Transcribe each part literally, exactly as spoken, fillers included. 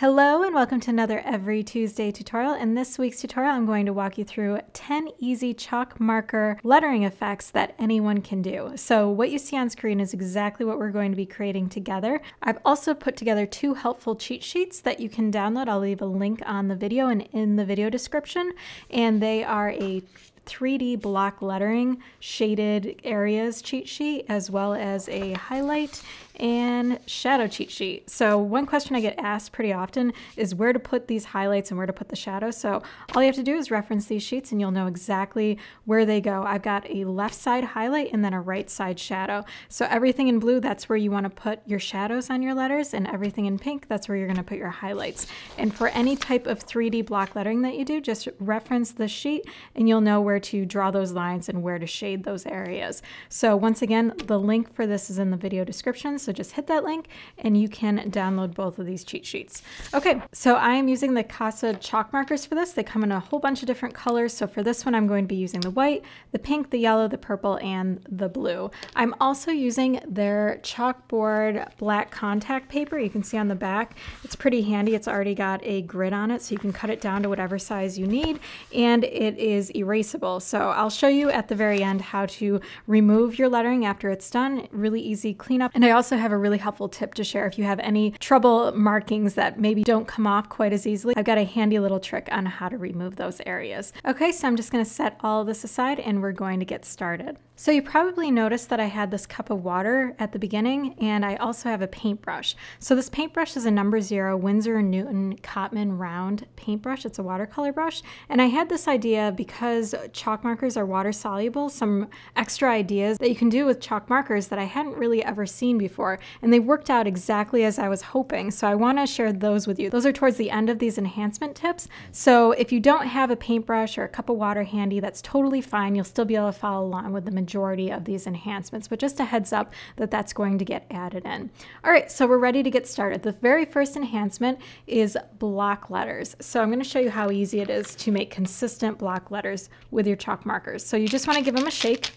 Hello and welcome to another Every Tuesday tutorial. In this week's tutorial, I'm going to walk you through ten easy chalk marker lettering effects that anyone can do. So what you see on screen is exactly what we're going to be creating together. I've also put together two helpful cheat sheets that you can download. I'll leave a link on the video and in the video description, and they are a three D block lettering shaded areas cheat sheet, as well as a highlight and shadow cheat sheet. So one question I get asked pretty often is where to put these highlights and where to put the shadows. So all you have to do is reference these sheets and you'll know exactly where they go. I've got a left side highlight and then a right side shadow. So everything in blue, that's where you want to put your shadows on your letters, and everything in pink, that's where you're going to put your highlights. And for any type of three D block lettering that you do, just reference the sheet and you'll know where to draw those lines and where to shade those areas. So once again, the link for this is in the video description, so just hit that link and you can download both of these cheat sheets. Okay, so I am using the Kassa chalk markers for this. They come in a whole bunch of different colors, so for this one I'm going to be using the white, the pink, the yellow, the purple, and the blue. I'm also using their chalkboard black contact paper. You can see on the back it's pretty handy. It's already got a grid on it, so you can cut it down to whatever size you need, and it is erasable. So I'll show you at the very end how to remove your lettering after it's done. Really easy cleanup. And I also have a really helpful tip to share if you have any trouble markings that maybe don't come off quite as easily. I've got a handy little trick on how to remove those areas. Okay, so I'm just going to set all this aside and we're going to get started. So you probably noticed that I had this cup of water at the beginning, and I also have a paintbrush. So this paintbrush is a number zero Winsor and Newton Cotman round paintbrush. It's a watercolor brush. And I had this idea because chalk markers are water soluble, some extra ideas that you can do with chalk markers that I hadn't really ever seen before. And they worked out exactly as I was hoping. So I want to share those with you. Those are towards the end of these enhancement tips. So if you don't have a paintbrush or a cup of water handy, that's totally fine. You'll still be able to follow along with the majority majority of these enhancements, but just a heads up that that's going to get added in. All right, so we're ready to get started. The very first enhancement is block letters. So I'm going to show you how easy it is to make consistent block letters with your chalk markers. So you just want to give them a shake.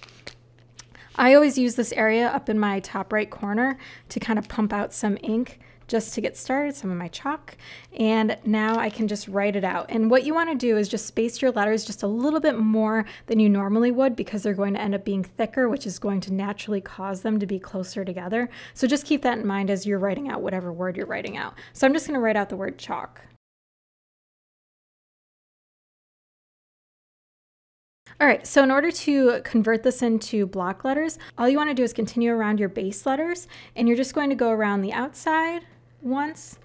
I always use this area up in my top right corner to kind of pump out some ink just to get started, some of my chalk, and now I can just write it out. And what you want to do is just space your letters just a little bit more than you normally would, because they're going to end up being thicker, which is going to naturally cause them to be closer together. So just keep that in mind as you're writing out whatever word you're writing out. So I'm just going to write out the word chalk. All right, so in order to convert this into block letters, all you want to do is continue around your base letters, and you're just going to go around the outside once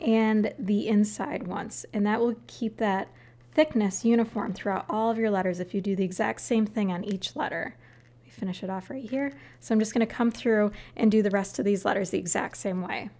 and the inside once, and that will keep that thickness uniform throughout all of your letters if you do the exact same thing on each letter. Let me finish it off right here. So I'm just going to come through and do the rest of these letters the exact same way.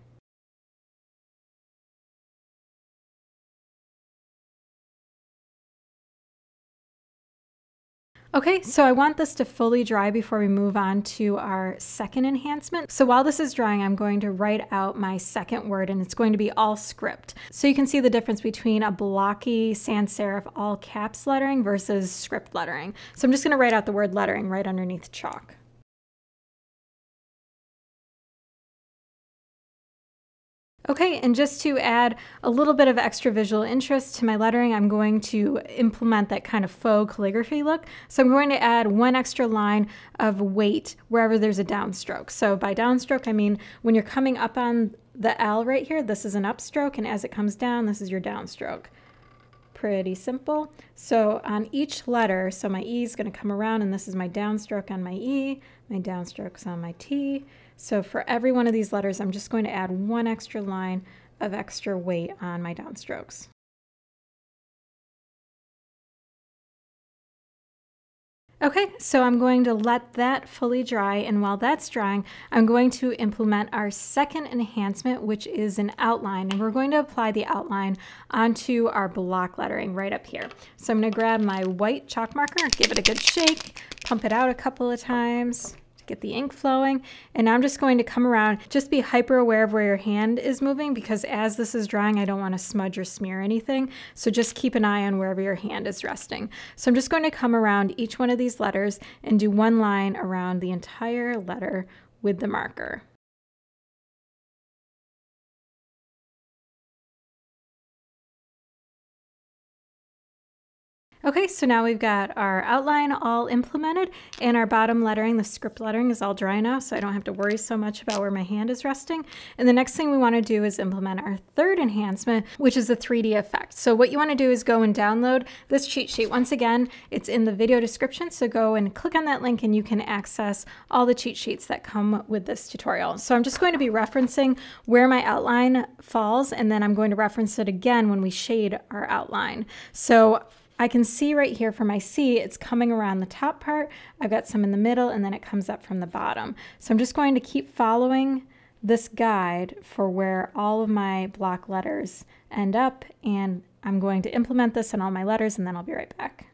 Okay, so I want this to fully dry before we move on to our second enhancement. So while this is drying, I'm going to write out my second word, and it's going to be all script. So you can see the difference between a blocky sans serif all caps lettering versus script lettering. So I'm just going to write out the word lettering right underneath chalk. Okay, and just to add a little bit of extra visual interest to my lettering, I'm going to implement that kind of faux calligraphy look. So I'm going to add one extra line of weight wherever there's a downstroke. So by downstroke, I mean when you're coming up on the L right here, this is an upstroke, and as it comes down, this is your downstroke. Pretty simple. So on each letter, so my E is going to come around, and this is my downstroke on my E, my downstroke's on my T. So for every one of these letters, I'm just going to add one extra line of extra weight on my downstrokes. Okay, so I'm going to let that fully dry, and while that's drying, I'm going to implement our second enhancement, which is an outline, and we're going to apply the outline onto our block lettering right up here. So I'm going to grab my white chalk marker, give it a good shake, pump it out a couple of times, get the ink flowing, and I'm just going to come around. Just be hyper aware of where your hand is moving, because as this is drying, I don't want to smudge or smear anything, so just keep an eye on wherever your hand is resting. So I'm just going to come around each one of these letters and do one line around the entire letter with the marker. Okay, so now we've got our outline all implemented and our bottom lettering, the script lettering is all dry now, so I don't have to worry so much about where my hand is resting. And the next thing we want to do is implement our third enhancement, which is the three D effect. So what you want to do is go and download this cheat sheet. Once again, it's in the video description, so go and click on that link and you can access all the cheat sheets that come with this tutorial. So I'm just going to be referencing where my outline falls, and then I'm going to reference it again when we shade our outline. So I can see right here for my C, it's coming around the top part. I've got some in the middle and then it comes up from the bottom. So I'm just going to keep following this guide for where all of my block letters end up, and I'm going to implement this in all my letters and then I'll be right back.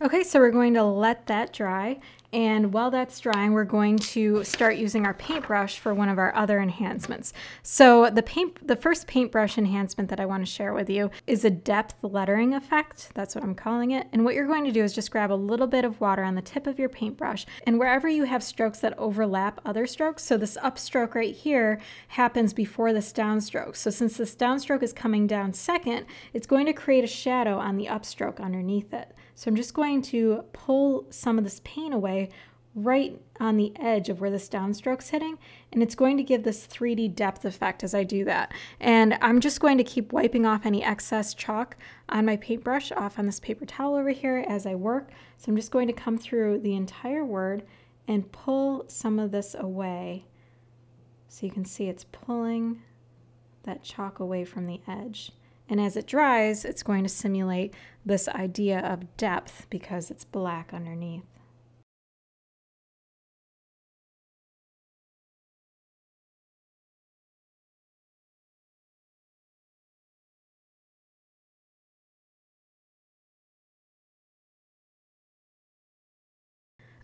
Okay, so we're going to let that dry, and while that's drying, we're going to start using our paintbrush for one of our other enhancements. So the paint, the first paintbrush enhancement that I want to share with you is a depth lettering effect. That's what I'm calling it. And what you're going to do is just grab a little bit of water on the tip of your paintbrush, and wherever you have strokes that overlap other strokes, so this upstroke right here happens before this downstroke. So since this downstroke is coming down second, it's going to create a shadow on the upstroke underneath it. So I'm just going to pull some of this paint away right on the edge of where this downstroke's hitting, and it's going to give this three D depth effect as I do that. And I'm just going to keep wiping off any excess chalk on my paintbrush off on this paper towel over here as I work. So I'm just going to come through the entire word and pull some of this away. So you can see it's pulling that chalk away from the edge. And as it dries, it's going to simulate this idea of depth because it's black underneath.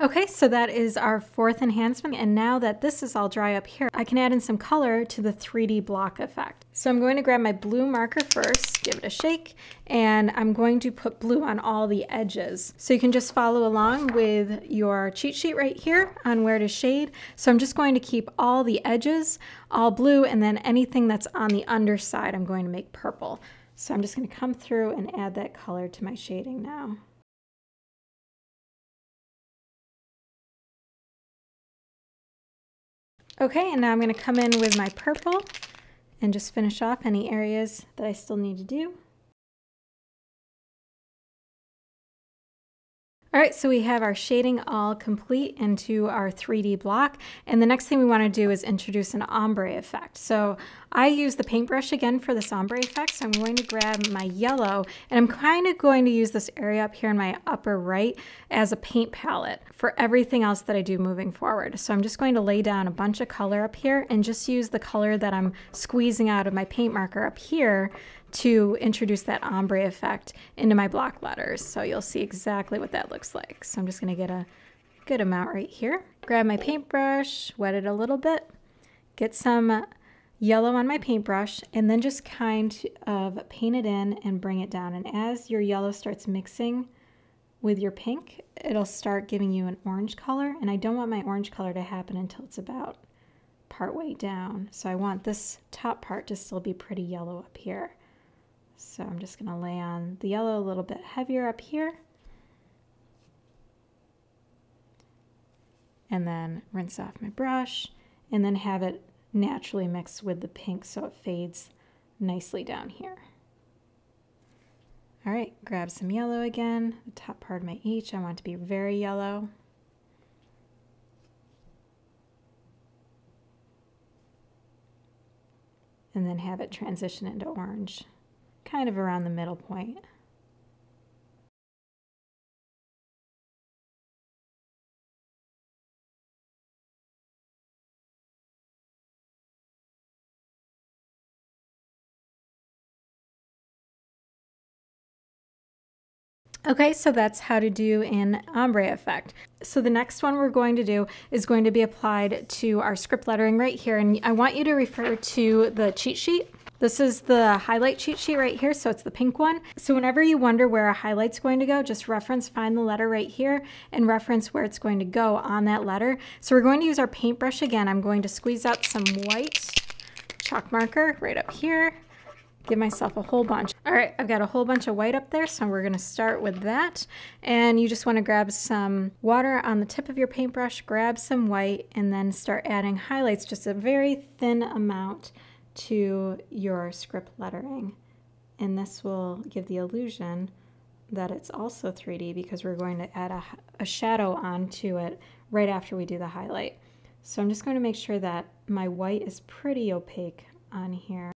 Okay, so that is our fourth enhancement, and now that this is all dry up here, I can add in some color to the three D block effect. So I'm going to grab my blue marker first, give it a shake, and I'm going to put blue on all the edges. So you can just follow along with your cheat sheet right here on where to shade. So I'm just going to keep all the edges all blue, and then anything that's on the underside I'm going to make purple. So I'm just going to come through and add that color to my shading now. Okay, and now I'm going to come in with my purple and just finish off any areas that I still need to do. All right, so we have our shading all complete into our three D block, and the next thing we want to do is introduce an ombre effect. So I use the paintbrush again for this ombre effect, so I'm going to grab my yellow, and I'm kind of going to use this area up here in my upper right as a paint palette for everything else that I do moving forward. So I'm just going to lay down a bunch of color up here and just use the color that I'm squeezing out of my paint marker up here to introduce that ombre effect into my block letters. So you'll see exactly what that looks like. So I'm just gonna get a good amount right here. Grab my paintbrush, wet it a little bit, get some yellow on my paintbrush, and then just kind of paint it in and bring it down. And as your yellow starts mixing with your pink, it'll start giving you an orange color. And I don't want my orange color to happen until it's about partway down. So I want this top part to still be pretty yellow up here. So I'm just going to lay on the yellow a little bit heavier up here, and then rinse off my brush, and then have it naturally mix with the pink so it fades nicely down here. All right, grab some yellow again, the top part of my H, I want it to be very yellow. And then have it transition into orange, kind of around the middle point. Okay, so that's how to do an ombre effect. So the next one we're going to do is going to be applied to our script lettering right here, and I want you to refer to the cheat sheet This is the highlight cheat sheet right here, so it's the pink one. So whenever you wonder where a highlight's going to go, just reference, find the letter right here and reference where it's going to go on that letter. So we're going to use our paintbrush again. I'm going to squeeze out some white chalk marker right up here. Give myself a whole bunch. All right, I've got a whole bunch of white up there, so we're gonna start with that. And you just wanna grab some water on the tip of your paintbrush, grab some white, and then start adding highlights, just a very thin amount to your script lettering. And this will give the illusion that it's also three D because we're going to add a, a shadow onto it right after we do the highlight. So I'm just gonna make sure that my white is pretty opaque on here.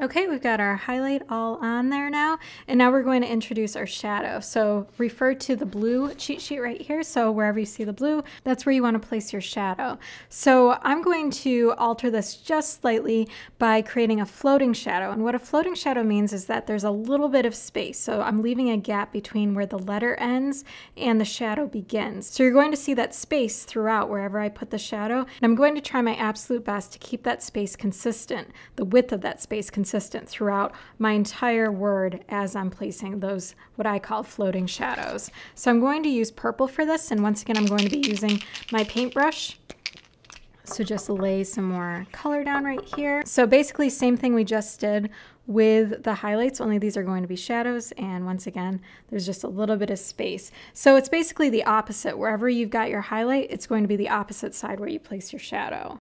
Okay, we've got our highlight all on there now, and now we're going to introduce our shadow. So refer to the blue cheat sheet right here. So wherever you see the blue, that's where you want to place your shadow. So I'm going to alter this just slightly by creating a floating shadow. And what a floating shadow means is that there's a little bit of space. So I'm leaving a gap between where the letter ends and the shadow begins. So you're going to see that space throughout wherever I put the shadow. And I'm going to try my absolute best to keep that space consistent, the width of that space consistent. consistent throughout my entire word as I'm placing those what I call floating shadows. So I'm going to use purple for this, and once again I'm going to be using my paintbrush. So just lay some more color down right here. So basically same thing we just did with the highlights, only these are going to be shadows, and once again there's just a little bit of space. So it's basically the opposite. Wherever you've got your highlight, it's going to be the opposite side where you place your shadow.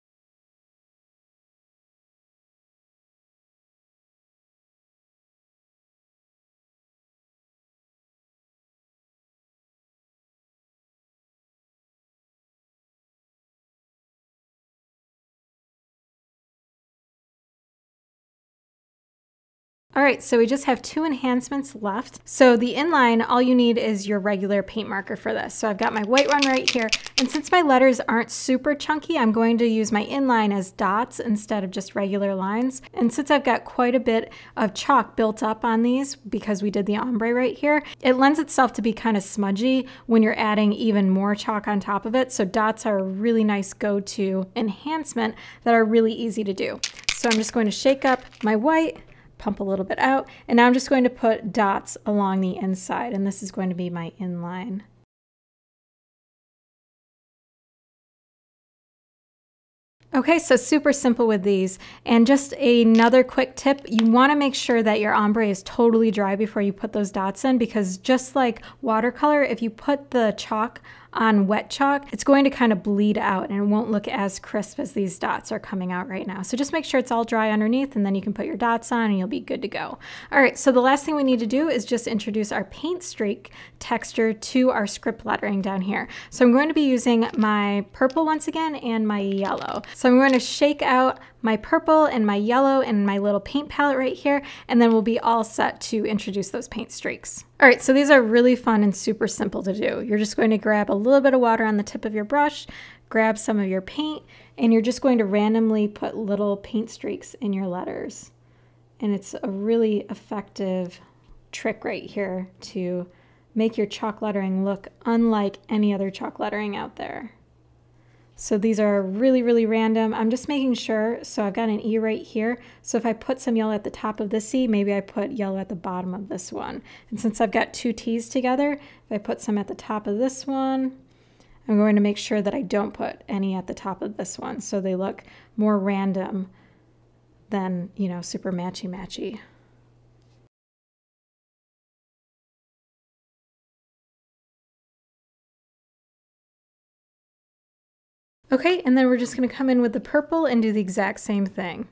All right, so we just have two enhancements left. So the inline, all you need is your regular paint marker for this. So I've got my white one right here. And since my letters aren't super chunky, I'm going to use my inline as dots instead of just regular lines. And since I've got quite a bit of chalk built up on these because we did the ombre right here, it lends itself to be kind of smudgy when you're adding even more chalk on top of it. So dots are a really nice go-to enhancement that are really easy to do. So I'm just going to shake up my white, pump a little bit out, and now I'm just going to put dots along the inside, and this is going to be my inline. Okay, so super simple with these. And just another quick tip, you wanna make sure that your ombre is totally dry before you put those dots in, because just like watercolor, if you put the chalk on wet chalk, it's going to kind of bleed out and it won't look as crisp as these dots are coming out right now. So just make sure it's all dry underneath, and then you can put your dots on and you'll be good to go. All right, so the last thing we need to do is just introduce our paint streak texture to our script lettering down here. So I'm going to be using my purple once again and my yellow. So I'm going to shake out my purple and my yellow and my little paint palette right here, and then we'll be all set to introduce those paint streaks. All right, so these are really fun and super simple to do. You're just going to grab a little bit of water on the tip of your brush, grab some of your paint, and you're just going to randomly put little paint streaks in your letters. And it's a really effective trick right here to make your chalk lettering look unlike any other chalk lettering out there. So these are really, really random. I'm just making sure, so I've got an E right here. So if I put some yellow at the top of this E, maybe I put yellow at the bottom of this one. And since I've got two T's together, if I put some at the top of this one, I'm going to make sure that I don't put any at the top of this one, so they look more random than, you know, super matchy-matchy. Okay, and then we're just gonna come in with the purple and do the exact same thing.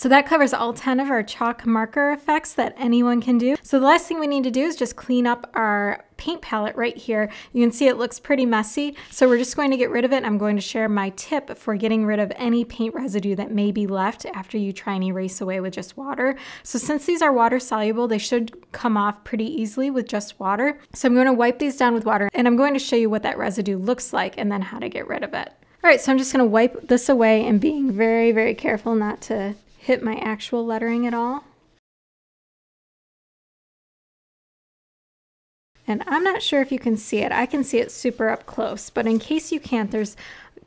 So that covers all ten of our chalk marker effects that anyone can do. So the last thing we need to do is just clean up our paint palette right here. You can see it looks pretty messy, so we're just going to get rid of it. I'm going to share my tip for getting rid of any paint residue that may be left after you try and erase away with just water. So since these are water soluble, they should come off pretty easily with just water. So I'm going to wipe these down with water, and I'm going to show you what that residue looks like and then how to get rid of it. All right, so I'm just going to wipe this away and being very, very careful not to hit my actual lettering at all. And I'm not sure if you can see it. I can see it super up close, but in case you can't, there's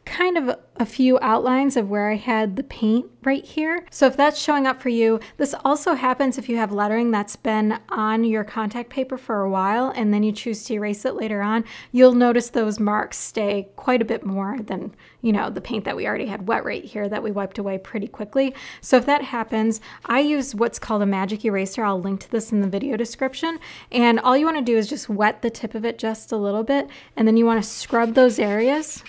kind of a few outlines of where I had the paint right here. So if that's showing up for you, this also happens if you have lettering that's been on your contact paper for a while and then you choose to erase it later on, you'll notice those marks stay quite a bit more than, you know, the paint that we already had wet right here that we wiped away pretty quickly. So if that happens, I use what's called a magic eraser. I'll link to this in the video description. And all you want to do is just wet the tip of it just a little bit, and then you want to scrub those areas,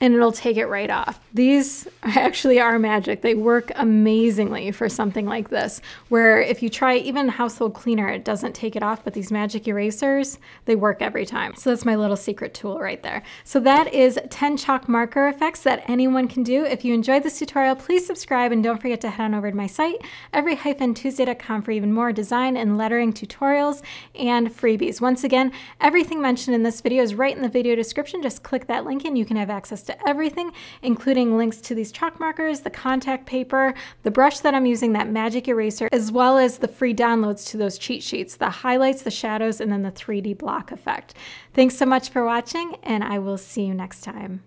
and it'll take it right off. These actually are magic. They work amazingly for something like this, where if you try even household cleaner, it doesn't take it off, but these magic erasers, they work every time. So that's my little secret tool right there. So that is ten chalk marker effects that anyone can do. If you enjoyed this tutorial, please subscribe, and don't forget to head on over to my site, every tuesday dot com, for even more design and lettering tutorials and freebies. Once again, everything mentioned in this video is right in the video description. Just click that link and you can have access to everything, including links to these chalk markers, the contact paper, the brush that I'm using, that magic eraser, as well as the free downloads to those cheat sheets, the highlights, the shadows, and then the three D block effect. Thanks so much for watching, and I will see you next time.